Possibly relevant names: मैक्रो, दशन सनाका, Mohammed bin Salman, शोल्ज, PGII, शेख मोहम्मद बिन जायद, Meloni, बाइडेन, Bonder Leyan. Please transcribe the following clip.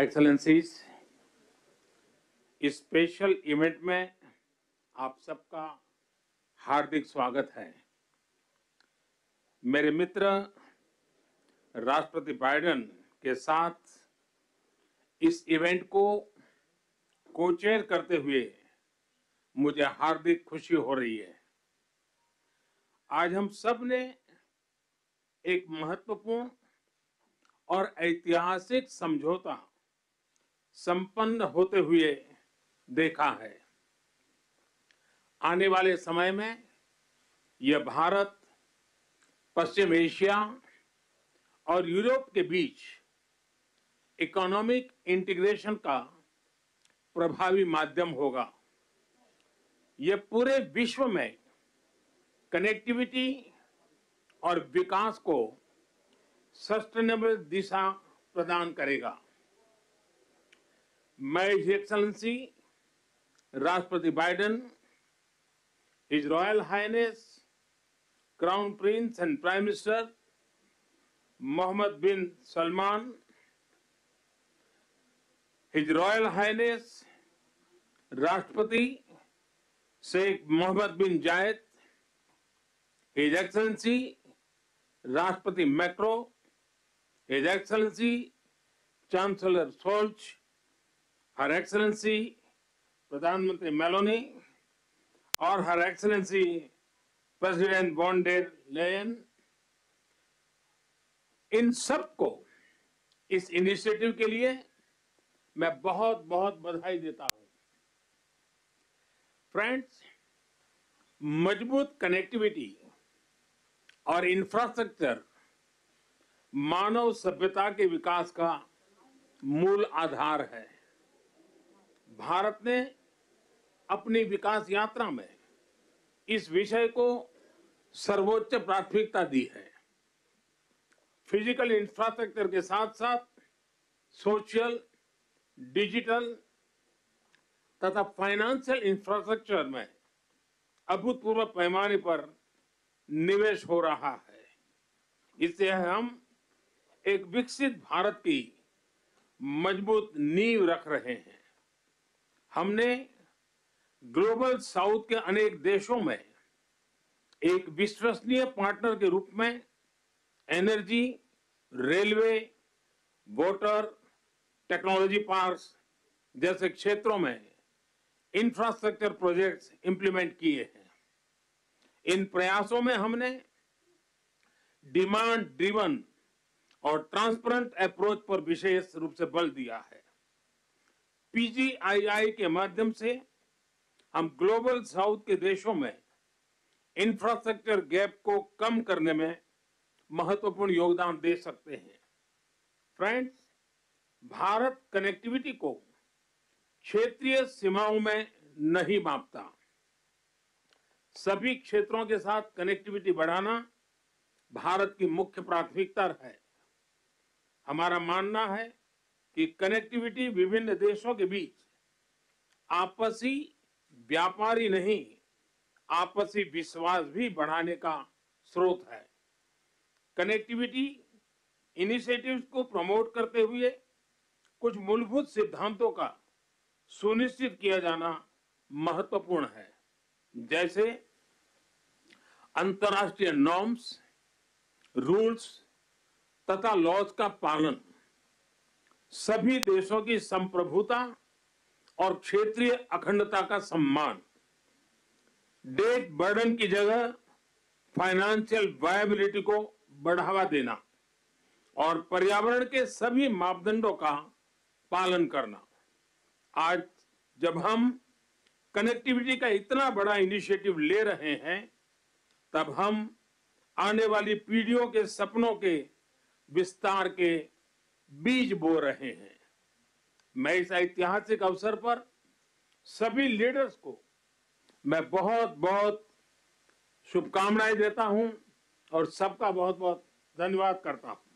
Excellencies, इस special event में आप सबका हार्दिक स्वागत है। मेरे मित्र राष्ट्रपति बाइडेन के साथ इस इवेंट को कोचेयर करते हुए मुझे हार्दिक खुशी हो रही है। आज हम सब ने एक महत्वपूर्ण और ऐतिहासिक समझौता संपन्न होते हुए देखा है। आने वाले समय में यह भारत, पश्चिम एशिया और यूरोप के बीच इकोनॉमिक इंटीग्रेशन का प्रभावी माध्यम होगा। यह पूरे विश्व में कनेक्टिविटी और विकास को सस्टेनेबल दिशा प्रदान करेगा। His Excellency राष्ट्रपति बाइडेन, His Royal Highness Crown Prince and Prime Minister Mohammed bin Salman, His Royal Highness राष्ट्रपति शेख मोहम्मद बिन जायद, His Excellency राष्ट्रपति मैक्रो, His Excellency chancellor शोल्ज, her excellency प्रधानमंत्री Meloni और her excellency president von der Leyen, इन सबको इस initiative के लिए मैं बहुत बहुत बधाई देता हूं। फ्रेंड्स, मजबूत कनेक्टिविटी और इंफ्रास्ट्रक्चर मानव सभ्यता के विकास का मूल आधार है। भारत ने अपनी विकास यात्रा में इस विषय को सर्वोच्च प्राथमिकता दी है। फिजिकल इंफ्रास्ट्रक्चर के साथ साथ सोशल, डिजिटल तथा फाइनेंशियल इंफ्रास्ट्रक्चर में अभूतपूर्व पैमाने पर निवेश हो रहा है। इससे हम एक विकसित भारत की मजबूत नींव रख रहे हैं। हमने ग्लोबल साउथ के अनेक देशों में एक विश्वसनीय पार्टनर के रूप में energy, railway, water, technology parks जैसे क्षेत्रों में इंफ्रास्ट्रक्चर प्रोजेक्ट्स इंप्लीमेंट किए हैं। इन प्रयासों में हमने डिमांड ड्रिवन और ट्रांसपेरेंट अप्रोच पर विशेष रूप से बल दिया है। PGII के माध्यम से हम ग्लोबल साउथ के देशों में इंफ्रास्ट्रक्चर गैप को कम करने में महत्वपूर्ण योगदान दे सकते हैं। फ्रेंड्स, भारत कनेक्टिविटी को क्षेत्रीय सीमाओं में नहीं मापता। सभी क्षेत्रों के साथ कनेक्टिविटी बढ़ाना भारत की मुख्य प्राथमिकता है। हमारा मानना है कि कनेक्टिविटी विभिन्न देशों के बीच आपसी व्यापारी नहीं, आपसी विश्वास भी बढ़ाने का स्रोत है। कनेक्टिविटी इनिशिएटिव्स को प्रमोट करते हुए कुछ मूलभूत सिद्धांतों का सुनिश्चित किया जाना महत्वपूर्ण है, जैसे अंतर्राष्ट्रीय नॉर्म्स, रूल्स तथा लॉज का पालन, सभी देशों की संप्रभुता और क्षेत्रीय अखंडता का सम्मान, डेट बर्डन की जगह फाइनेंशियल वायबिलिटी को बढ़ावा देना और पर्यावरण के सभी मापदंडों का पालन करना। आज जब हम कनेक्टिविटी का इतना बड़ा इनिशिएटिव ले रहे हैं, तब हम आने वाली पीढ़ियों के सपनों के विस्तार के बीज बो रहे हैं। मैं इस ऐतिहासिक अवसर पर सभी लीडर्स को मैं बहुत बहुत शुभकामनाएं देता हूं और सबका बहुत बहुत धन्यवाद करता हूं।